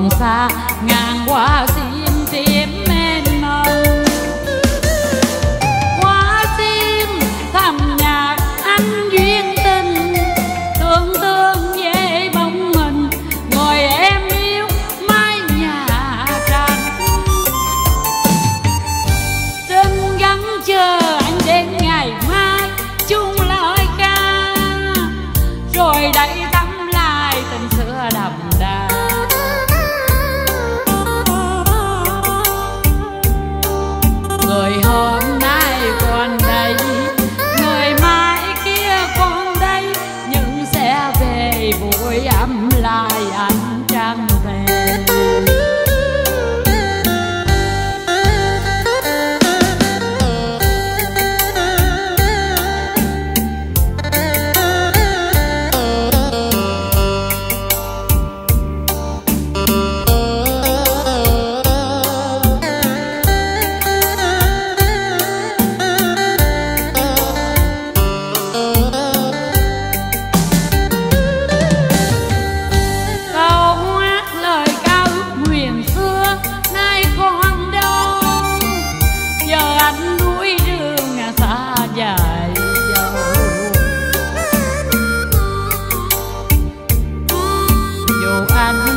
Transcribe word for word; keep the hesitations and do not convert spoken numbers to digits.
vòng xa ngàn hoa sim tím mênh mông. Hoa sim thầm nhạc anh duyên tình, tương tương về bóng mình ngồi em yêu mái nhà tranh. Xin gắn chờ anh đến ngày mai chung lời ca, rồi đẩy tắm lại tình xưa đậm đà. Vội ấm lại ánh trăng về. Dù anh